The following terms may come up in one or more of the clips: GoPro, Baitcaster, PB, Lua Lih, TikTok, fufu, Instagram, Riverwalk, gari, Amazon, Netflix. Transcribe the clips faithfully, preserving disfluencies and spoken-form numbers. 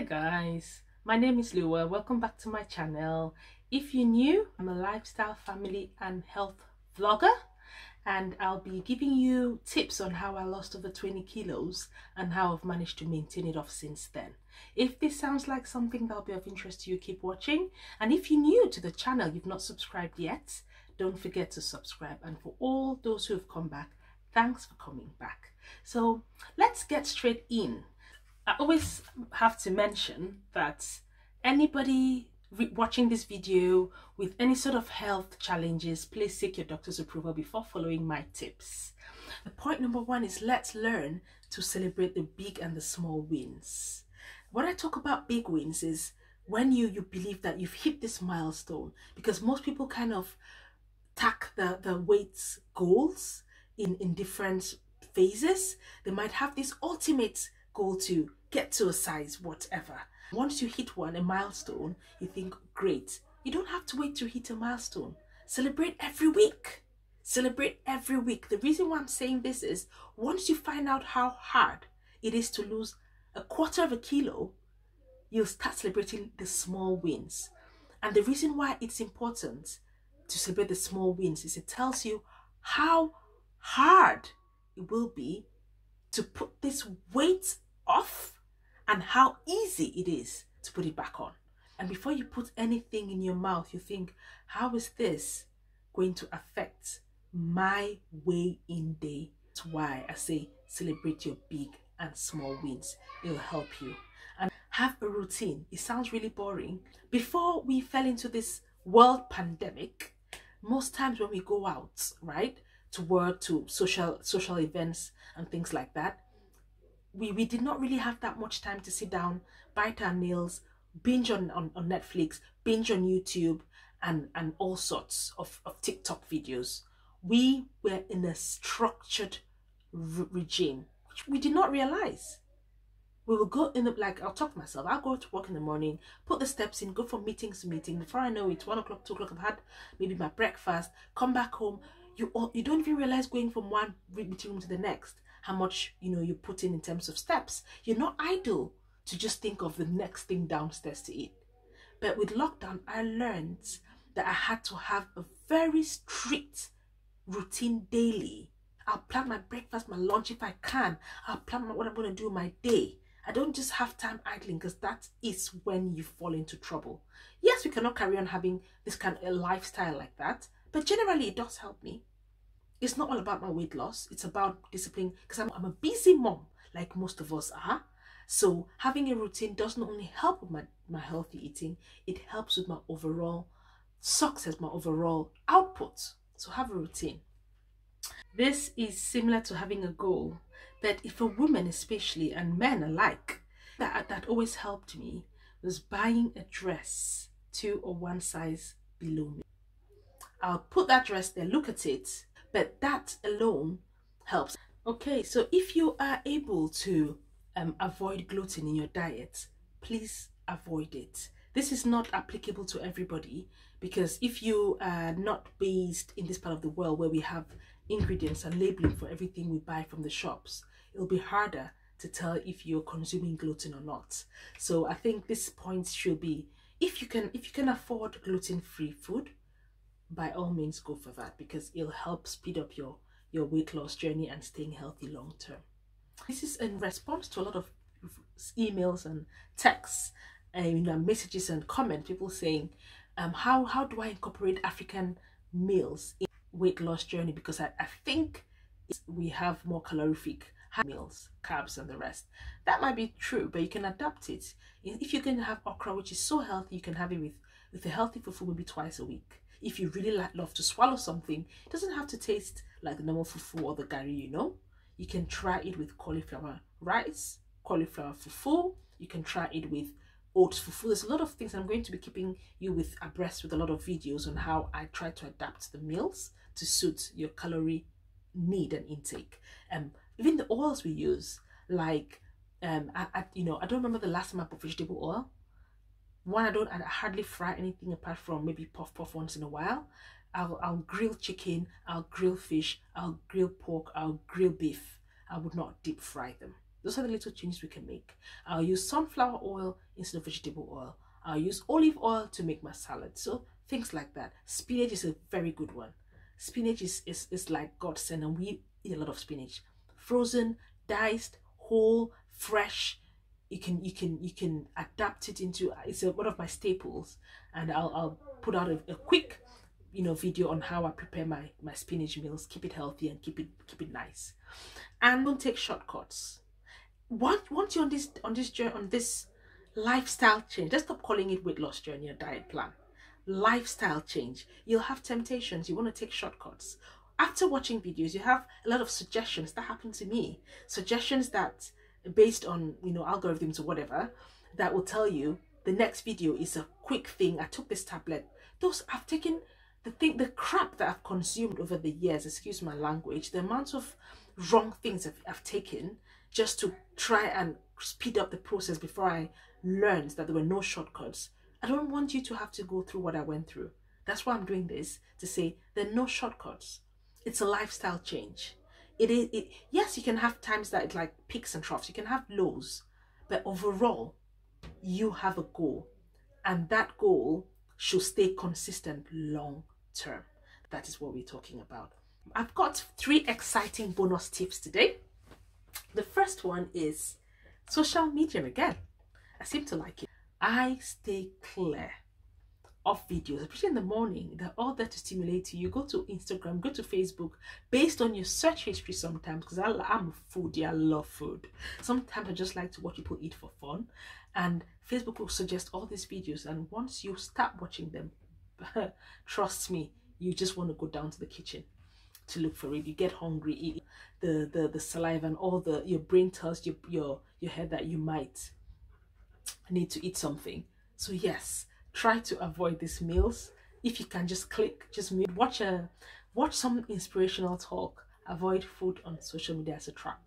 Hi guys, my name is Lua. Welcome back to my channel. If you're new, I'm a lifestyle, family and health vlogger, and I'll be giving you tips on how I lost over twenty kilos and how I've managed to maintain it off since then. If this sounds like something that'll be of interest to you, keep watching. And if you're new to the channel, you've not subscribed yet, don't forget to subscribe. And for all those who have come back, thanks for coming back. So let's get straight in. I always have to mention that anybody watching this video with any sort of health challenges, please seek your doctor's approval before following my tips. The point number one is let's learn to celebrate the big and the small wins. When I talk about big wins is when you, you believe that you've hit this milestone, because most people kind of tack the, the weight goals in, in different phases. They might have this ultimate goal to get to a size whatever. Once you hit one, a milestone, you think, great. You don't have to wait to hit a milestone. Celebrate every week. Celebrate every week. The reason why I'm saying this is once you find out how hard it is to lose a quarter of a kilo, you'll start celebrating the small wins. And the reason why it's important to celebrate the small wins is it tells you how hard it will be to put this weight off and how easy it is to put it back on. And before you put anything in your mouth, you think, how is this going to affect my weigh-in day? That's why I say celebrate your big and small wins. It'll help you. And have a routine. It sounds really boring. Before we fell into this world pandemic, most times when we go out, right, to work, to social social events and things like that, we we did not really have that much time to sit down, bite our nails, binge on, on, on Netflix, binge on YouTube, and, and all sorts of, of TikTok videos. We were in a structured regime, which we did not realize. We will go in the, like, I'll talk to myself, I'll go to work in the morning, put the steps in, go from meetings to meeting. Before I know it, one o'clock, two o'clock, I've had maybe my breakfast, come back home. You, you don't even realize going from one meeting room to the next how much you know you put in in terms of steps. You're not idle to just think of the next thing downstairs to eat. But with lockdown, I learned that I had to have a very strict routine daily. I'll plan my breakfast, my lunch if I can. I'll plan what I'm going to do my day. I don't just have time idling, because that is when you fall into trouble. Yes, we cannot carry on having this kind of a lifestyle like that, but generally it does help me. It's not all about my weight loss. It's about discipline, because I'm, I'm a busy mom, like most of us are. So having a routine does not only help with my, my healthy eating, it helps with my overall success, my overall output. So have a routine. This is similar to having a goal, but if a woman especially, and men alike, that, that always helped me was buying a dress two or one size below me. I'll put that dress there, look at it, but that alone helps. Okay, so if you are able to um, avoid gluten in your diet, please avoid it. This is not applicable to everybody, because if you are not based in this part of the world where we have ingredients and labeling for everything we buy from the shops, it'll be harder to tell if you're consuming gluten or not. So I think this point should be, if you can, if you can afford gluten-free food, by all means go for that, because it'll help speed up your your weight loss journey and staying healthy long term. This is in response to a lot of emails and texts and messages and comments, people saying um how how do I incorporate African meals in weight loss journey, because I, I think we have more calorific meals, carbs and the rest. That might be true, but you can adapt it. If you can have okra, which is so healthy, you can have it with with a healthy fufu maybe twice a week. If you really like, love to swallow something, it doesn't have to taste like the normal fufu or the gari, you know. You can try it with cauliflower rice, cauliflower fufu. You can try it with oats fufu. There's a lot of things. I'm going to be keeping you with abreast with a lot of videos on how I try to adapt the meals to suit your calorie need and intake. Um, even the oils we use, like, um, I, I, you know, I don't remember the last time I bought vegetable oil. One, I don't I hardly fry anything apart from maybe puff puff once in a while. I'll, I'll grill chicken, I'll grill fish, I'll grill pork, I'll grill beef. I would not deep fry them. Those are the little changes we can make. I'll use sunflower oil instead of vegetable oil. I'll use olive oil to make my salad. So things like that. Spinach is a very good one. Spinach is, is, is like God sent, and we eat a lot of spinach. Frozen, diced, whole, fresh. You can you can you can adapt it into, it's a, one of my staples, and I'll I'll put out a, a quick you know video on how I prepare my my spinach meals. Keep it healthy and keep it keep it nice, and don't take shortcuts. Once once you're on this on this journey, on this lifestyle change, just stop calling it weight loss journey or diet plan. Lifestyle change. You'll have temptations. You want to take shortcuts. After watching videos, you have a lot of suggestions. That happened to me. Suggestions that, based on you know algorithms or whatever, that will tell you the next video is a quick thing. I took this tablet. Those I've taken the thing, the crap that I've consumed over the years, excuse my language, the amount of wrong things I've, I've taken just to try and speed up the process before I learned that there were no shortcuts. I don't want you to have to go through what I went through. That's why I'm doing this, to say there are no shortcuts. It's a lifestyle change. It is, it, yes, you can have times that it's like peaks and troughs. You can have lows, but overall, you have a goal, and that goal should stay consistent long term. That is what we're talking about. I've got three exciting bonus tips today. The first one is social media again. I seem to like it. I stay clear of videos, especially in the morning. They're all there to stimulate you. You go to Instagram, go to Facebook, based on your search history sometimes, because I'm a foodie, I love food. Sometimes I just like to watch people eat for fun, and Facebook will suggest all these videos, and once you start watching them, trust me, you just want to go down to the kitchen to look for it. You get hungry, eat. The, the, the saliva and all the, your brain tells your, your, your head that you might need to eat something. So yes, try to avoid these meals. If you can, just click, just mute, watch a watch some inspirational talk. Avoid food on social media as a trap.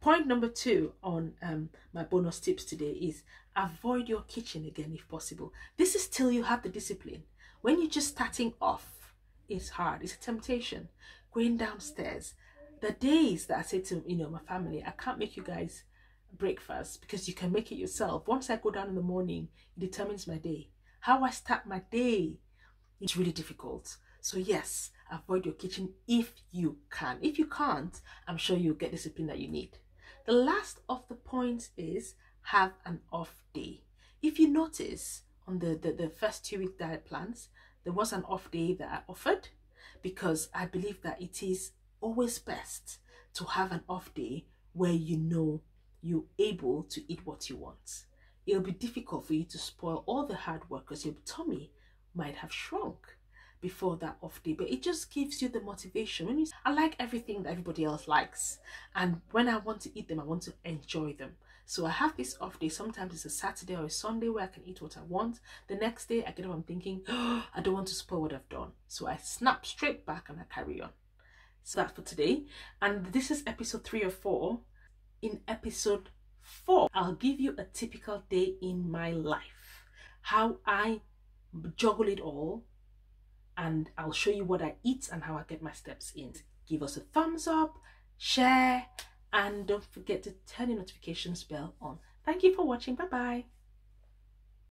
Point number two on um, my bonus tips today is avoid your kitchen again if possible. This is till you have the discipline. When you're just starting off, it's hard. It's a temptation. Going downstairs. The days that I say to you know my family, I can't make you guys breakfast, because you can make it yourself. Once I go down in the morning, it determines my day. How I start my day, it's really difficult. So yes, avoid your kitchen if you can. If you can't, I'm sure you'll get discipline that you need. The last of the points is have an off day. If you notice on the, the, the first two week diet plans, there was an off day that I offered, because I believe that it is always best to have an off day where you know you're able to eat what you want. It'll be difficult for you to spoil all the hard work, because your tummy might have shrunk before that off day. But it just gives you the motivation. When you, I like everything that everybody else likes, and when I want to eat them, I want to enjoy them. So I have this off day. Sometimes it's a Saturday or a Sunday where I can eat what I want. The next day I get up, I'm thinking, oh, I don't want to spoil what I've done. So I snap straight back and I carry on. So that's for today. And this is episode three or four. In episode Four, I'll give you a typical day in my life, how I juggle it all, and I'll show you what I eat and how I get my steps in. Give us a thumbs up, share, and don't forget to turn your notifications bell on. Thank you for watching. Bye bye.